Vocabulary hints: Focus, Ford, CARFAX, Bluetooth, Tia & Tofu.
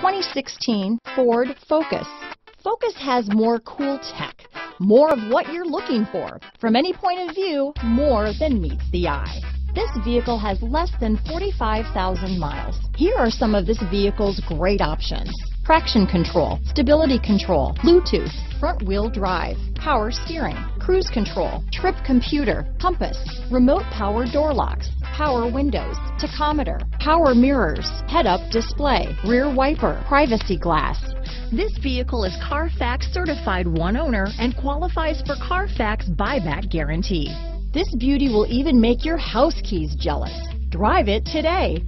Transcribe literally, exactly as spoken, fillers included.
twenty sixteen Ford Focus. Focus has more cool tech, more of what you're looking for, from any point of view, more than meets the eye. This vehicle has less than forty-five thousand miles. Here are some of this vehicle's great options: traction control, stability control, Bluetooth, front wheel drive, power steering, cruise control, trip computer, compass, remote power door locks, power windows, tachometer, power mirrors, head-up display, rear wiper, privacy glass. This vehicle is Carfax certified one owner and qualifies for Carfax buyback guarantee. This beauty will even make your house keys jealous. Drive it today.